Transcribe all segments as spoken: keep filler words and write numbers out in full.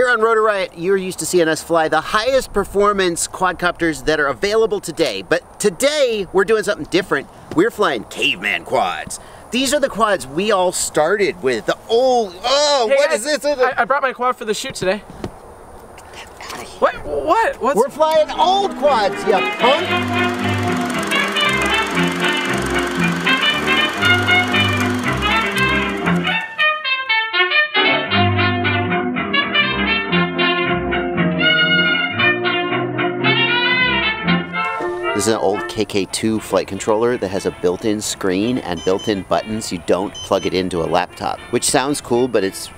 Here on Rotor Riot, you're used to seeing us fly the highest performance quadcopters that are available today, but today we're doing something different. We're flying caveman quads. These are the quads we all started with. The old, oh, hey, what guys, is this? I, I brought my quad for the shoot today. What, what, what's? We're flying old quads, you punk. This is an old K K two flight controller that has a built-in screen and built-in buttons. You don't plug it into a laptop, which sounds cool, but it's,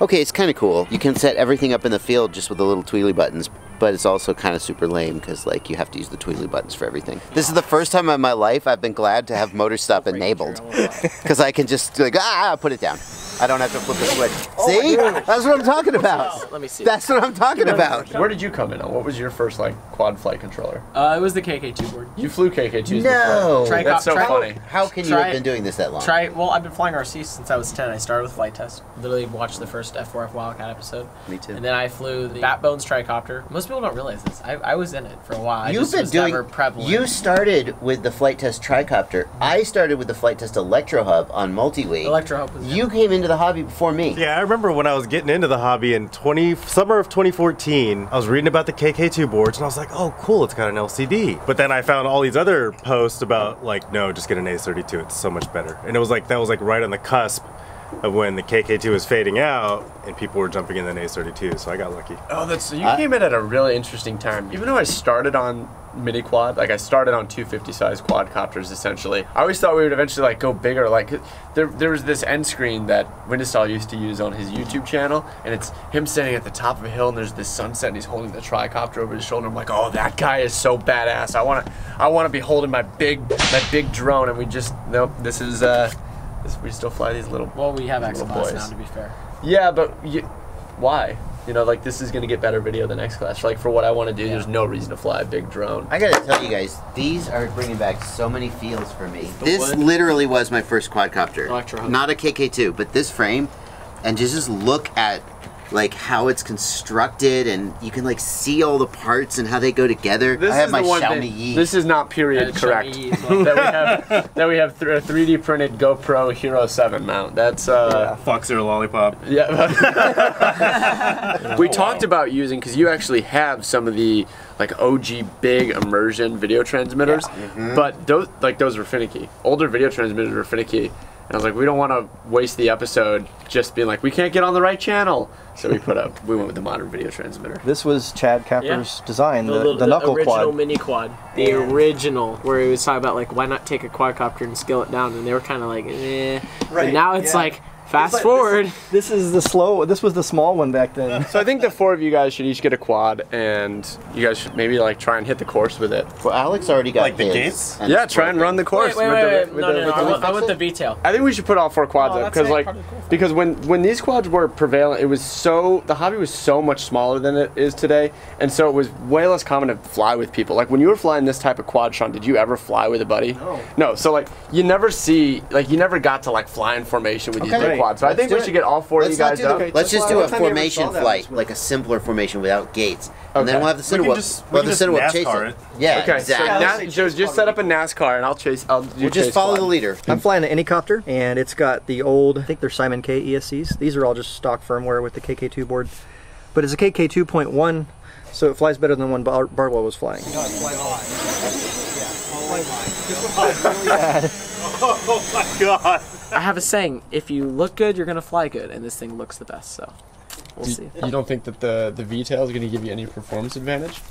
okay, it's kind of cool. You can set everything up in the field just with the little twiddly buttons, but it's also kind of super lame because like you have to use the twiddly buttons for everything. This is the first time in my life I've been glad to have MotorStop enabled because I can just like, ah, put it down. I don't have to flip the switch. See? That's what I'm talking about. Let me see. That's what I'm talking about. Where did you come in on? What was your first like quad flight controller? Uh, it was the K K two board. You flew K K twos no. before. No. That's so funny. How can you have been doing this that long? Try. Well, I've been flying R C since I was ten. I started with Flight Test. Literally watched the first F four F Wildcat episode. Me too. And then I flew the Bat Bones TriCopter. Most people don't realize this. I, I was in it for a while. You've I just been was doing. Never prevalent. You started with the Flight Test TriCopter. Mm-hmm. I started with the Flight Test Electro Hub on multi-wing. Electro Hub was. You down. Came into the hobby before me. Yeah, I remember when I was getting into the hobby in twenty summer of twenty fourteen, I was reading about the K K two boards and I was like, oh cool, it's got an L C D. But then I found all these other posts about like, no, just get an Naze thirty-two, it's so much better. And it was like, that was like right on the cusp of when the K K two was fading out and people were jumping in the Naze thirty-two, so I got lucky. Oh, that's, you uh, came in at a really interesting time. Even though I started on mini quad, like I started on two fifty size quadcopters essentially. I always thought we would eventually like go bigger, like there, there was this end screen that Windestall used to use on his YouTube channel, and it's him standing at the top of a hill and there's this sunset and he's holding the tricopter over his shoulder. I'm like, oh, that guy is so badass. I wanna I wanna be holding my big my big drone, and we just, nope, this is uh this, we still fly these little Well we have X class now, to be fair. Yeah, but you, why? You know, like this is gonna get better video than X class. Like for what I want to do, yeah. There's no reason to fly a big drone. I gotta tell you guys, these are bringing back so many feels for me. The this wood. literally was my first quadcopter, Electro not a K K two, but this frame, and just just look at like how it's constructed, and you can like see all the parts and how they go together. This I have my Xiaomi Yi. This is not period yeah, correct. Well. that we have, that we have th a three D printed GoPro Hero seven mount. That's uh. Yeah. Fucks or lollipop. Yeah. we oh, talked wow. about using, because you actually have some of the like O G big immersion video transmitters, yeah. mm-hmm. but those like those were finicky. Older video transmitters were finicky. And I was like, we don't want to waste the episode just being like, we can't get on the right channel. So we put up, we went with the modern video transmitter. This was Chad Capper's yeah. design, the, the, the, the knuckle quad. The original mini quad. The yeah. original, where he was talking about like, why not take a quadcopter and scale it down? And they were kind of like, eh. Right. And now it's yeah. like, fast like, forward. This, this is the slow, this was the small one back then. So I think the four of you guys should each get a quad, and you guys should maybe like try and hit the course with it. Well, Alex already got like the gates. Yeah, try and run the course. Wait, wait, wait, no, I want the V-tail. I think we should put all four quads oh, up, because like, because when, when these quads were prevalent, it was so, the hobby was so much smaller than it is today, and so it was way less common to fly with people. Like when you were flying this type of quad, Sean, did you ever fly with a buddy? No. No, so like, you never see, like you never got to like fly in formation with okay. these big quad. So Let's I think we it. should get all four Let's of you guys up. Okay, Let's just do a formation flight, like a simpler formation without gates. And okay. then we'll have the Cinewhoop. We well, the Cinewhoop chase it. Yeah, okay. exactly. So, now, so just set up a NASCAR and I'll chase. I'll do we'll just follow fly. the leader. I'm flying an Anycopter, and it's got the old, I think they're Simon K E S Cs. These are all just stock firmware with the K K two board. But it's a K K two point one, so it flies better than when Bar Bardwell was flying. No, it's fly high. Yeah, fly high. Really bad. Oh my god. I have a saying, if you look good, you're going to fly good, and this thing looks the best, so we'll do, see. You don't think that the, the V-tail is going to give you any performance advantage?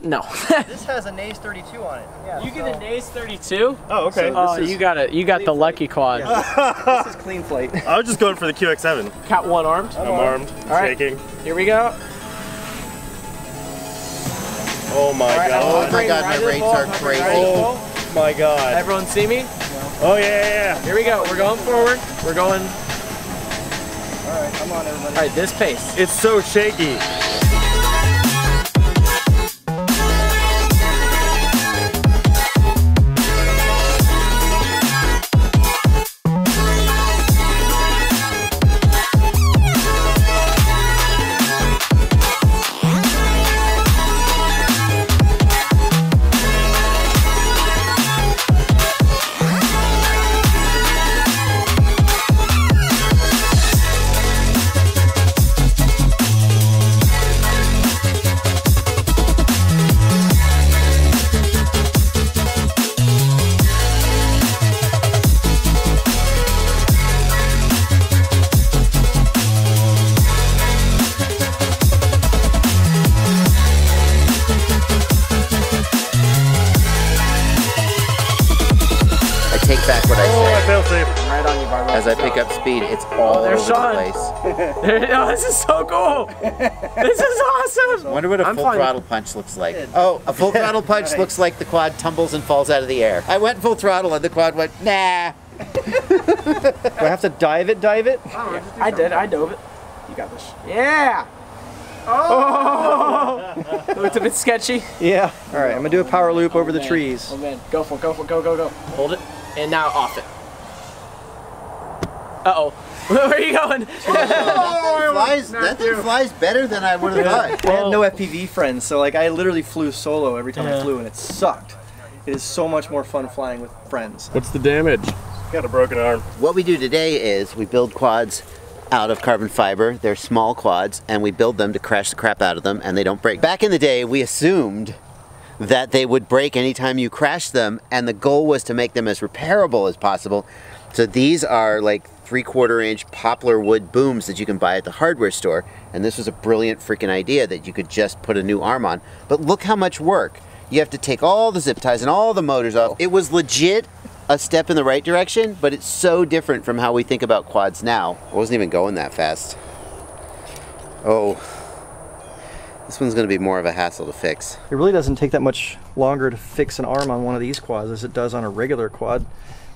No. This has a Naze thirty-two on it. Yeah, you so. get a Naze thirty-two? Oh, okay. So oh, you got it. You got the lucky quad. Yeah. This is clean flight. I was just going for the Q X seven. Cat one armed? I'm armed. It's All right. Shaking. Here we go. Oh my right, god. Oh my god, my rates are crazy. Oh my god. Everyone see me? Oh yeah, yeah, yeah! Here we go. We're going forward. We're going. All right, come on, everybody. All right, this pace. It's so shaky. Feel safe. Right on you, Barbara. As I pick up speed, it's all oh, over Sean. the place. There, oh, this is so cool. This is awesome. I wonder what a I'm full fine. throttle punch looks like. Oh, a full throttle punch looks like the quad tumbles and falls out of the air. I went full throttle and the quad went, nah. Do I have to dive it, dive it? I, yeah, I did, I dove it. You got this. Yeah! Oh! It looked a bit sketchy. Yeah. Alright, I'm gonna do a power loop oh, over man. the trees. Oh man, go for it, go for it, go, go, go. Hold it, and now off it. Uh-oh. Where are you going? Oh, that thing flies, that thing flies better than I would have thought. I had no F P V friends, so like I literally flew solo every time yeah. I flew, and it sucked. It is so much more fun flying with friends. What's the damage? Got a broken arm. What we do today is we build quads out of carbon fiber. They're small quads, and we build them to crash the crap out of them, and they don't break. Back in the day, we assumed that they would break anytime you crashed them, and the goal was to make them as repairable as possible. So these are like three-quarter inch poplar wood booms that you can buy at the hardware store, and this was a brilliant freaking idea that you could just put a new arm on. But look how much work. You have to take all the zip ties and all the motors off. It was legit a step in the right direction, but it's so different from how we think about quads now. I wasn't even going that fast. Oh, this one's gonna be more of a hassle to fix. It really doesn't take that much longer to fix an arm on one of these quads as it does on a regular quad,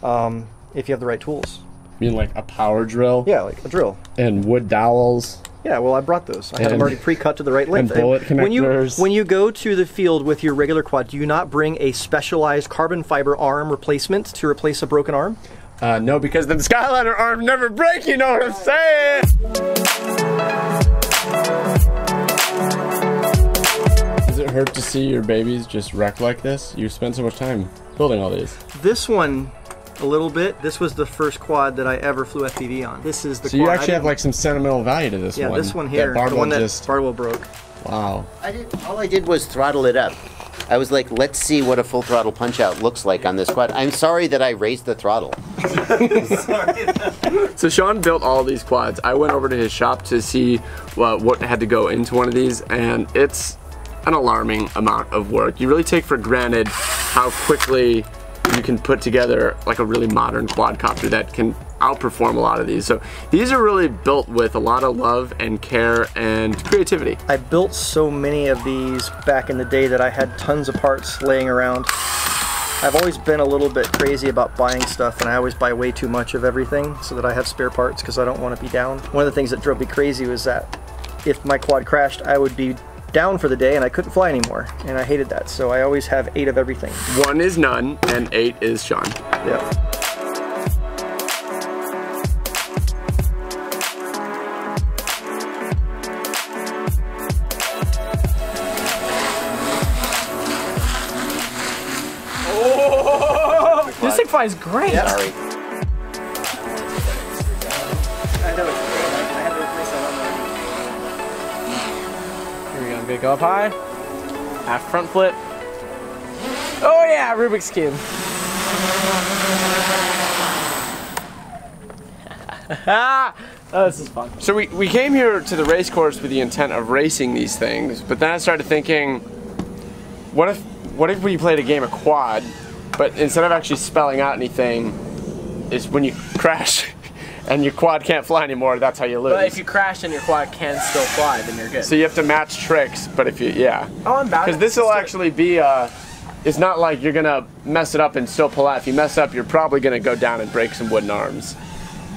um, if you have the right tools. You mean like a power drill? Yeah, like a drill. And wood dowels? Yeah, well I brought those. I had them already pre-cut to the right length. And bullet connectors. When you, when you go to the field with your regular quad, do you not bring a specialized carbon fiber arm replacement to replace a broken arm? Uh, no, because the Skyliner arm never breaks, you know what I'm saying? Does it hurt to see your babies just wreck like this? You spend so much time building all these. This one... a little bit. This was the first quad that I ever flew F P V on. This is the so quad. So you actually have like some sentimental value to this yeah, one. Yeah, this one here. That Bardwell the one that just... Bardwell broke. Wow. I did, all I did was throttle it up. I was like, let's see what a full throttle punch out looks like on this quad. I'm sorry that I raised the throttle. So Sean built all these quads. I went over to his shop to see what, what had to go into one of these, and it's an alarming amount of work. You really take for granted how quickly you can put together like a really modern quadcopter that can outperform a lot of these. So these are really built with a lot of love and care and creativity. I built so many of these back in the day that I had tons of parts laying around. I've always been a little bit crazy about buying stuff, and I always buy way too much of everything so that I have spare parts because I don't want to be down. One of the things that drove me crazy was that if my quad crashed, I would be down for the day and I couldn't fly anymore, and I hated that, so I always have eight of everything. One is none and eight is Sean. Yep. Oh, this thing flies great. Yep. Sorry. I know it's I'm gonna go up high, half front flip. Oh yeah, Rubik's Cube. Oh, this is fun. So we, we came here to the race course with the intent of racing these things, but then I started thinking, what if, what if we played a game of quad, but instead of actually spelling out anything, it's when you crash. And your quad can't fly anymore, that's how you lose. But if you crash and your quad can still fly, then you're good. So you have to match tricks, but if you, yeah. Oh, I'm about it. Because this will actually be, uh, it's not like you're gonna mess it up and still pull out. If you mess up, you're probably gonna go down and break some wooden arms.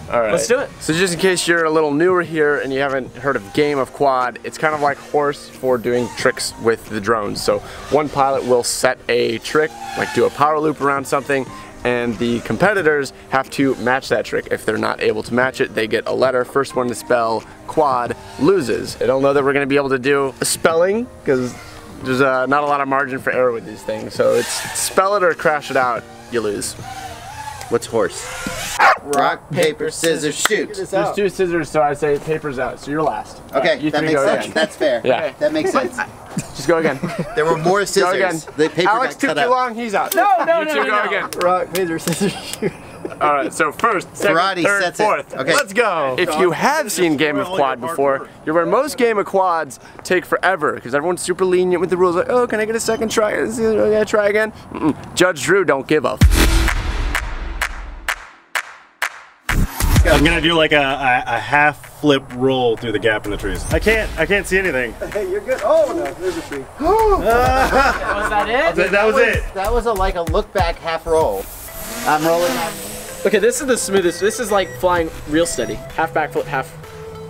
All right. Let's do it. So just in case you're a little newer here and you haven't heard of Game of Quad, it's kind of like horse for doing tricks with the drones. So one pilot will set a trick, like do a power loop around something, and the competitors have to match that trick. If they're not able to match it, they get a letter. First one to spell quad loses. I don't know that we're gonna be able to do spelling, because there's uh, not a lot of margin for error with these things. So it's spell it or crash it out, you lose. What's horse? Rock, paper, scissors, shoot. There's two scissors, so I say paper's out, so you're last. Okay, right, you that makes sense. Again. That's fair. Yeah. Okay. That makes sense. Just go again. There were more scissors. Go again. Paper Alex took too out. long, he's out. No, no, you no, two no, go no. again. Rock, paper, scissors, shoot. All right, so first, second, Ferrati third, sets fourth. Okay. Let's go. If you have seen Game of Quad before, you're where most Game of Quads take forever because everyone's super lenient with the rules. Like, oh, can I get a second try? Can I try again? Mm-mm. Judge Drew don't give up. I'm gonna do like a, a, a half flip roll through the gap in the trees. I can't, I can't see anything. Hey, you're good. Oh no, there's a tree. uh, was that it? That, that was, was it. That was a, like a look back half roll. I'm rolling. Okay, this is the smoothest. This is like flying real steady. Half back flip, half.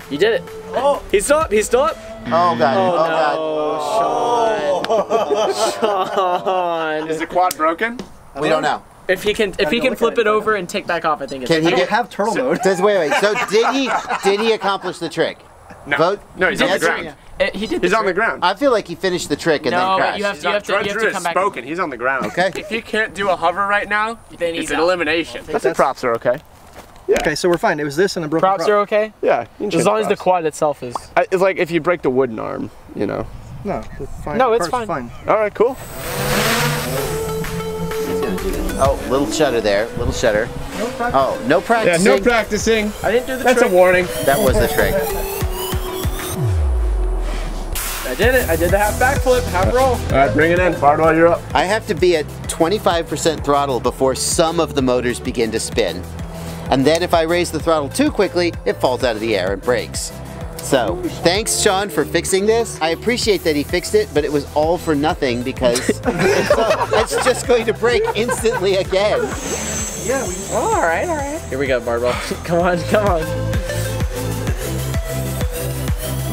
You did it. Oh, he's still up. He's still up. Oh god. Oh, oh god. Oh, Sean. Sean. Is the quad broken? We don't know. If he can, if he can flip it over and take back off, I think it's. Can he have turtle mode? Wait, wait. So did he? Did he accomplish the trick? No. Vote? No, he's on the ground. He did. He's on the ground. I feel like he finished the trick and then crashed. No, you have to, you have to, you have to come back. Spoken. He's on the ground. Okay. If he can't do a hover right now, then he's an elimination. But the props are okay. Yeah. Okay, so we're fine. It was this and a broken props prop. Are okay. Yeah. As long as the quad itself is. I, it's like if you break the wooden arm, you know. No, it's fine. No, it's fine. fine. All right, cool. Oh, little shutter there. Little shutter. No practicing. Oh, no practicing. Yeah, no practicing. I didn't do the That's trick. That's a warning. That was the trick. I did it. I did the half backflip, half roll. All right, bring it in. Bardwell, you're up. I have to be at twenty-five percent throttle before some of the motors begin to spin. And then if I raise the throttle too quickly, it falls out of the air and breaks. So, thanks Sean for fixing this. I appreciate that he fixed it, but it was all for nothing because it's, so, it's just going to break instantly again. Yeah, we just... oh, all right, all right. Here we go, Bardwell. Come on, come on.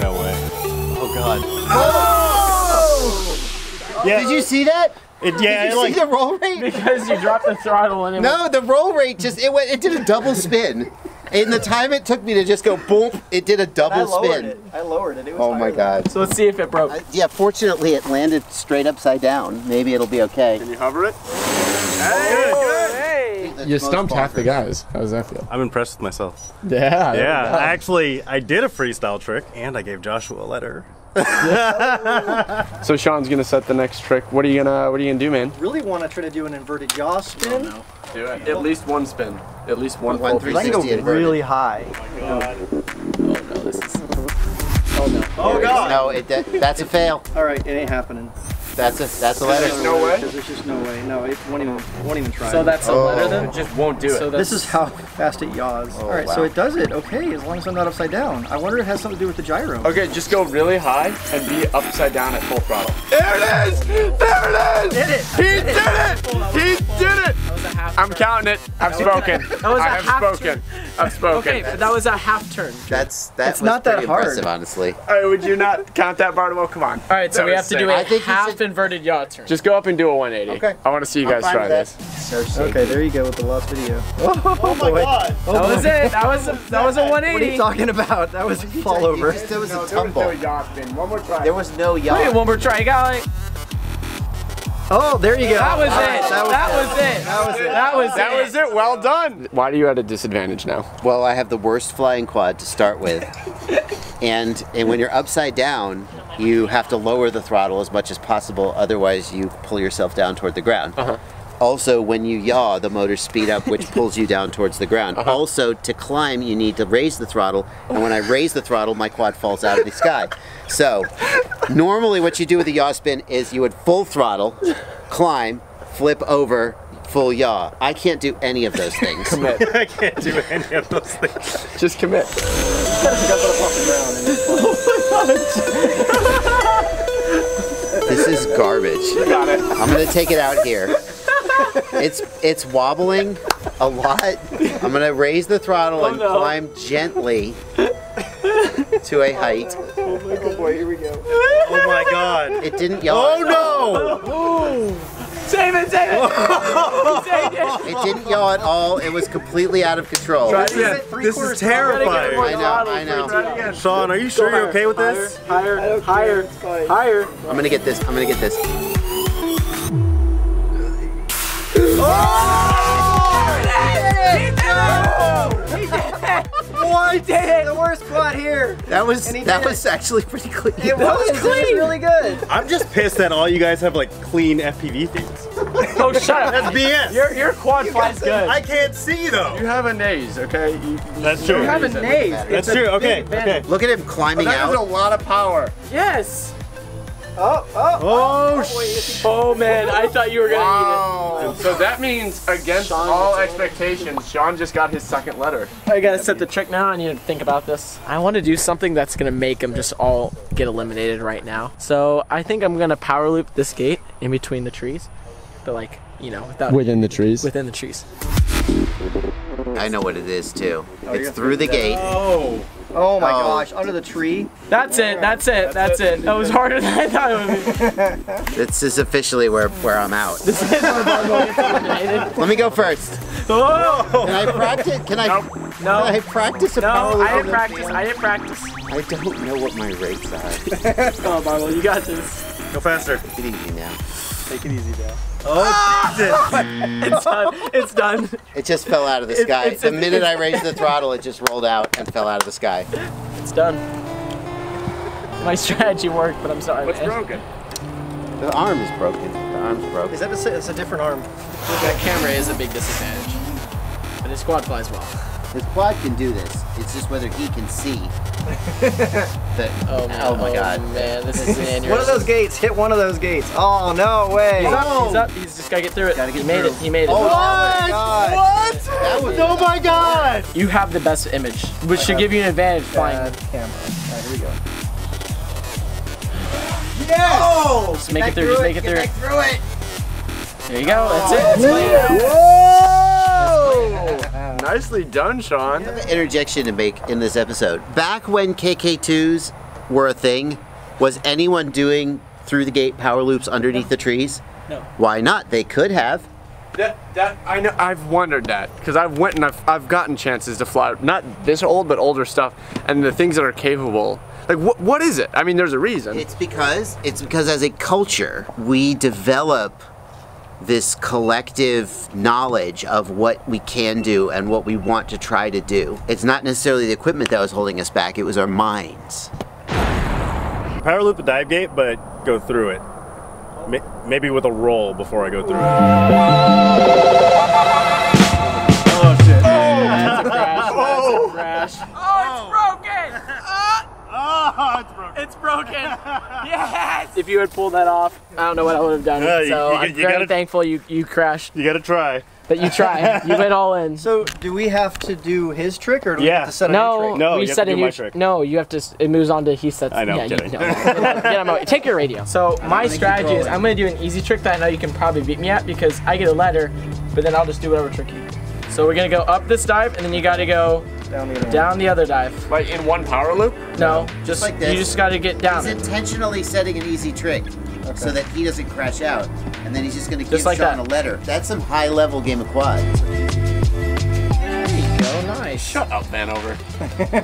No way. Oh, God. Oh! Yeah. Did you see that? It, yeah, Did you like, see the roll rate? Because you dropped the throttle and it No, went. The roll rate just, it went, it did a double spin. In the time it took me to just go boom, it did a double spin. I lowered it. I lowered it. It was oh my god. So let's see if it broke. I, yeah, fortunately it landed straight upside down. Maybe it'll be okay. Can you hover it? Hey, oh, hey. Hey. You stumped half the guys. How does that feel? I'm impressed with myself. Yeah. Yeah. I actually, I did a freestyle trick and I gave Joshua a letter. So Sean's gonna set the next trick. What are you gonna What are you gonna do, man? I really want to try to do an inverted yaw spin. Oh, no. Do it. At least one spin. At least one. One three sixty. I can go inverted. Really high. Oh my god. Oh no, this is. Oh no. Oh god. No, it. That, that's a fail. All right, it ain't happening. That's a that's a letter. There's no way. There's just no way. No, it won't even won't even try. So that's a oh. letter then. It just won't do it. So this is how fast it yaws. Oh, all right, wow. So it does it. Okay, as long as I'm not upside down. I wonder if it has something to do with the gyro. Okay, just go really high and be upside down at full throttle. There it is! There it is! Did it. He did, did it! it. He did it! I'm counting it. I've spoken. That was a I have half spoken. Turn. I've spoken. Okay, but that was a half turn. That's that's not that hard, honestly. All right, would you not count that, Bardwell? Come on. All right, so that we have to do a half. Inverted yaw turn. Just go up and do a one eighty. Okay. I want to see you guys try this. Okay, there you go with the last video. Oh, oh my boy. God. Oh that boy. was it. That was a, that was a one eighty. What are you talking about? That was a fall over. Just, there was no, a tumble. There was no yaw spin. One more try. There was no yaw. One more try. You got like. Oh, there you go. That was wow. it. That was, that was it. That was it. That was it. That was it. Well done. Why are you at a disadvantage now? Well, I have the worst flying quad to start with. and, and when you're upside down, you have to lower the throttle as much as possible. Otherwise, you pull yourself down toward the ground. Uh-huh. Also, when you yaw, the motors speed up, which pulls you down towards the ground. Uh-huh. Also, to climb, you need to raise the throttle, and when I raise the throttle, my quad falls out of the sky. So, normally what you do with a yaw spin is you would full throttle, climb, flip over, full yaw. I can't do any of those things. Commit. I can't do any of those things. Just commit. This is garbage. Got it. I'm gonna take it out here. It's it's wobbling a lot. I'm gonna raise the throttle oh, and no. climb gently to a height. Oh, my oh boy, here we go. Oh my god. It didn't yaw. Oh no! Oh. Save it, save it! Oh. It didn't yaw at all. It was completely out of control. Try this again. Is, this is terrifying. I know, I know. Sean, are you sure you're okay with this? Higher, higher, higher, higher. I'm gonna get this, I'm gonna get this. Oh! He did it! He did it! Oh, he did it! The worst quad here. That was that was it. actually pretty clean. It was, was clean. It was really good. I'm just pissed that all you guys have like clean F P V things. Oh, shut up. That's B S. Your your quad you flies good. I can't see though. You have a Naze, okay? You, That's true. You have a Naze. That's true. Okay. Okay. Look at him climbing oh, that out. That was a lot of power. Yes. Oh, oh, oh, oh, sh oh man, I thought you were going to wow. eat it. And so that means, against Sean all expectations, Sean just got his second letter. I got to set the trick now. I need to think about this. I want to do something that's going to make them just all get eliminated right now. So I think I'm going to power loop this gate in between the trees. But like, you know, without... Within the trees? Within the trees. I know what it is, too. Oh, it's through the gate. Oh. Oh my oh. gosh, under the tree? That's it, that's it, that's, that's it. it. That was harder than I thought it would be. This is officially where, where I'm out. This is where Bardwell gets eliminated. Let me go first. Oh. Can I practice? Can I, nope. no. can I practice a no, power I didn't practice, I didn't practice. I don't know what my rates are. Come on, Bardwell, you got this. Go faster. Take it easy now. Take it easy now. Oh, Jesus. It's done. It's done. It just fell out of the sky. It's, it's, the minute I raised the throttle, it just rolled out and fell out of the sky. It's done. My strategy worked, but I'm sorry. What's man. broken? The arm is broken. The arm's broken. Is that a, it's a different arm? That camera is a big disadvantage. But his quad flies well. His quad can do this. It's just whether he can see. the, oh, man. oh my oh, god. man, this is an aneurysm. One of those gates. Hit one of those gates. Oh, no way. He's up. Oh. He's, up. He's just got to get through it. Gotta get he made through. it. He made it. Oh, what? God. What? That was, oh, my God. You have the best image, which should give you an advantage flying. Camera. All right, here we go. Yes! Oh, just make it through. Just make it through. Get back through it. There you go. That's it. That's Nicely done, Sean. Yeah. The interjection to make in this episode. Back when K K twos were a thing, was anyone doing through the gate power loops underneath no. the trees? No. Why not? They could have. That, that I know. I've wondered that because I've went and I've, I've gotten chances to fly not this old but older stuff, and the things that are capable. Like what? What is it? I mean, there's a reason. It's because it's because as a culture we develop this collective knowledge of what we can do and what we want to try to do. It's not necessarily the equipment that was holding us back, it was our minds. Power loop a dive gate, but go through it. Maybe with a roll before I go through it. Oh shit. Oh, that's a crash. Oh. That's a crash. Oh, it's broken! Oh, it's broken. It's broken. Yes! If you had pulled that off, I don't know what I would have done. Uh, so you, you, I'm you very gotta, thankful you, you crashed. You gotta try. But you tried. You went all in. So do we have to do his trick or do yeah. we have to set a no, new trick? No, we you set have to do new, my trick. No, you have to, it moves on to he sets. I know, yeah, I'm kidding. You, no, get him away. Take your radio. So my strategy is I'm gonna do an easy trick that I know you can probably beat me at because I get a letter, but then I'll just do whatever trick you do. So we're gonna go up this dive and then you gotta go Down the, down the other dive. Like in one power loop? No, just, just like this. You just gotta get down. He's intentionally setting an easy trick okay. so that he doesn't crash out. And then he's just gonna give like Sean that. a letter. That's some high level Game of Quad. There you go, nice. Shut up, Vanover.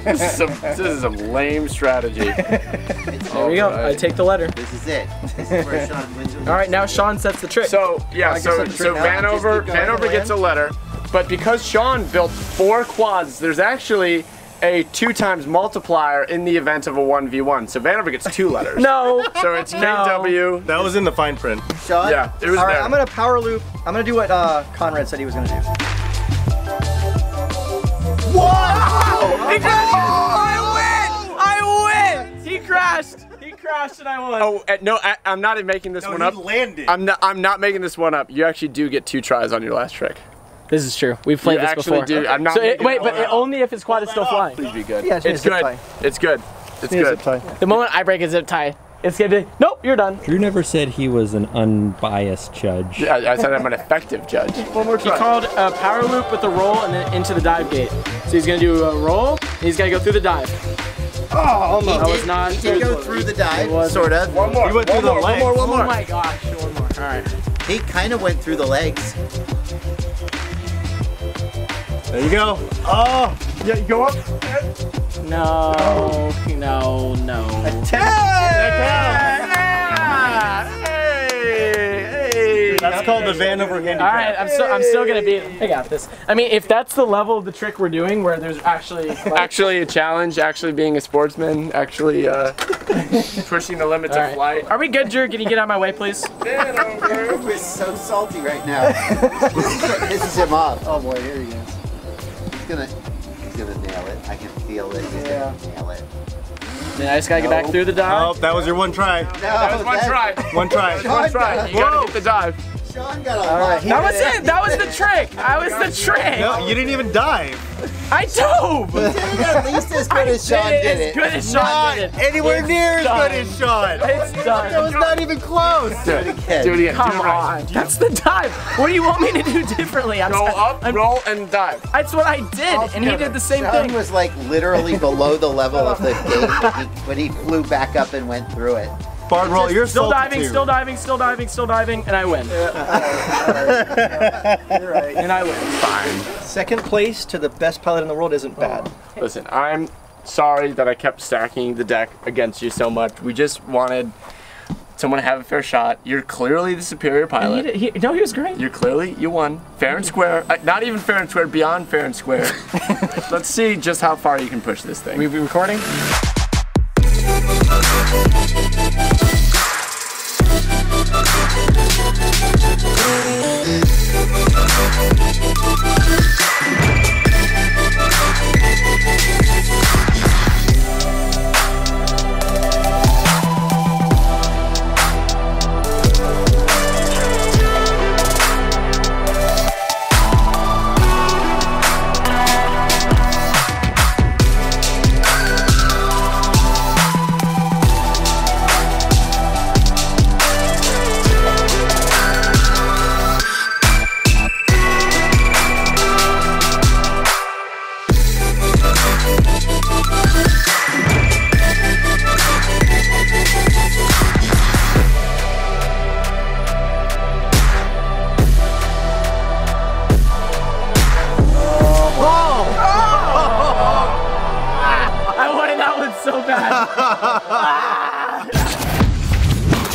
this, is some, this is some lame strategy. there we go, right. I take the letter. This is it. This is where Sean wins. Alright, now Sean sets the trick. So, yeah, so, so, so Vanover, Vanover gets a letter. But because Sean built four quads, there's actually a two times multiplier in the event of a one v one. So Vanover gets two letters. no. So it's K W. No. That was in the fine print. Sean? Yeah, it was All right, there. I'm going to power loop. I'm going to do what uh, Conrad said he was going to do. Whoa! Oh, he crashed! Oh, I win! I win! He crashed! He crashed and I won. Oh, no, I, I'm not making this no, one up. No, he landed. I'm not, I'm not making this one up. You actually do get two tries on your last trick. This is true. We've played you this before. Do. Okay. I'm not so it, wait, but it, only if his quad is still flying. Please be good. Yeah, it's, it's, good. it's good. It's good. It's good. The moment I break a zip tie, it's gonna be nope. You're done. Drew never said he was an unbiased judge. Yeah, I, I said I'm an effective judge. One more try. He called a power loop with a roll and then into the dive gate. So he's gonna do a roll. And he's gonna go through the dive. Oh, almost. He did, not he did go through the dive, sort of. One more. He went through the legs. One more. One more. Oh my gosh. One more. All right. He kind of went through the legs. There you go. Oh, yeah, you go up. No, no, no. Attack! Yeah! Hey, hey. That's called the Vanover handicap. All right, I'm still, so, I'm still gonna be. I got this. I mean, if that's the level of the trick we're doing, where there's actually like, actually a challenge, actually being a sportsman, actually uh, pushing the limits right. of flight. Are we good, Drew? Can you get out of my way, please? Vanover is so salty right now. Pisses him off. Oh boy, here he goes. Gonna, he's gonna nail it. I can feel it. He's yeah. gonna nail it. I just gotta no. get back through the dive. Oh, that was your one try. No, that was one that, try. One try. One try. You gotta get the dive. Sean got a All right. That was it. That was the trick. I was the trick. No, you didn't even dive. I dove. You did it at least as good as Sean did it. As good as Sean not did it. Anywhere it's near done. as good as Sean. It's done. That was not even close. Do it again. Do it again. Come on. That's the dive. What do you want me to do differently? I'm Go up, I'm, roll, and dive. That's what I did, All and together. he did the same Sean thing. Sean was like literally below the level of the gate, but he, he flew back up and went through it. Bardwell, you're still diving, too. still diving, still diving, still diving, and I win. Yeah, all right, all right, you're right. And I win. Fine. Second place to the best pilot in the world isn't bad. Oh. Listen, I'm sorry that I kept stacking the deck against you so much. We just wanted someone to have a fair shot. You're clearly the superior pilot. He did, he, no, he was great. You're clearly, you won. Fair and square. Uh, not even fair and square, beyond fair and square. Let's see just how far you can push this thing. We be recording?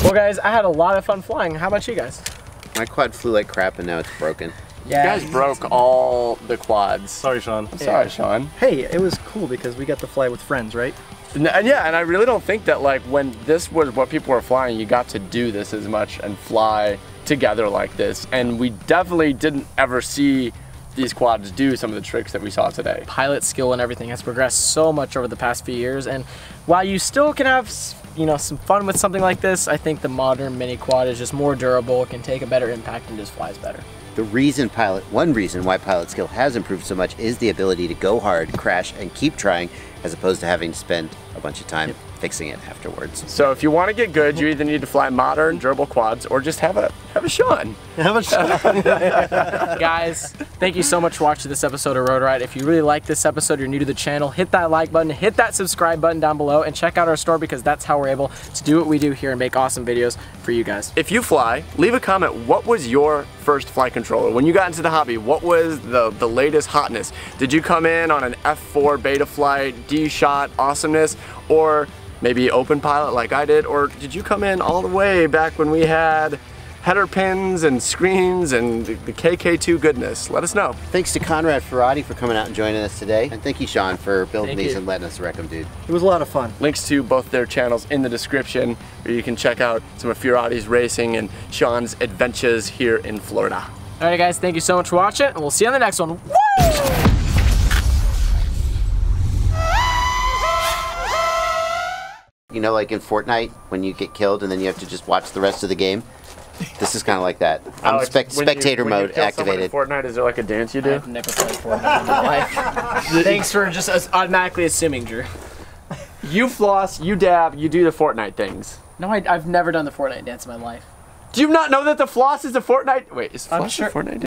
Well guys, I had a lot of fun flying. How about you guys? My quad flew like crap and now it's broken. Yeah. You guys broke all the quads. Sorry, Sean. I'm sorry, yeah. Sean. Hey, it was cool because we got to fly with friends, right? And, and yeah, and I really don't think that like when this was what people were flying, you got to do this as much and fly together like this. And we definitely didn't ever see these quads do some of the tricks that we saw today. Pilot skill and everything has progressed so much over the past few years, and while you still can have, you know, some fun with something like this, I think the modern mini quad is just more durable, can take a better impact, and just flies better. The reason pilot, one reason why pilot skill has improved so much is the ability to go hard, crash, and keep trying, as opposed to having to spend a bunch of time yep. fixing it afterwards. So if you want to get good, you either need to fly modern, durable quads, or just have a have a Sean. Have a Sean. Guys, thank you so much for watching this episode of Rotor Riot. If you really like this episode, you're new to the channel, hit that like button, hit that subscribe button down below, and check out our store because that's how we're able to do what we do here and make awesome videos for you guys. If you fly, leave a comment. What was your first flight controller? When you got into the hobby, what was the, the latest hotness? Did you come in on an F four beta flight, D-shot awesomeness, or maybe OpenPilot like I did, or did you come in all the way back when we had header pins and screens and the K K two goodness? Let us know. Thanks to Conrad Ferrati for coming out and joining us today. And thank you, Sean, for building these and letting us wreck them, dude. It was a lot of fun. Links to both their channels in the description, where you can check out some of Ferrati's racing and Sean's adventures here in Florida. All right, guys, thank you so much for watching, and we'll see you on the next one. Woo! You know, like in Fortnite, when you get killed and then you have to just watch the rest of the game? This is kind of like that. I'm Alex, spec spectator you, mode activated. Fortnite, is there like a dance you do? I've never played Fortnite in my life. Thanks for just automatically assuming, Drew. You floss, you dab, you do the Fortnite things. No, I, I've never done the Fortnite dance in my life. Do you not know that the floss is a Fortnite? Wait, is floss I'm sure. a Fortnite dance?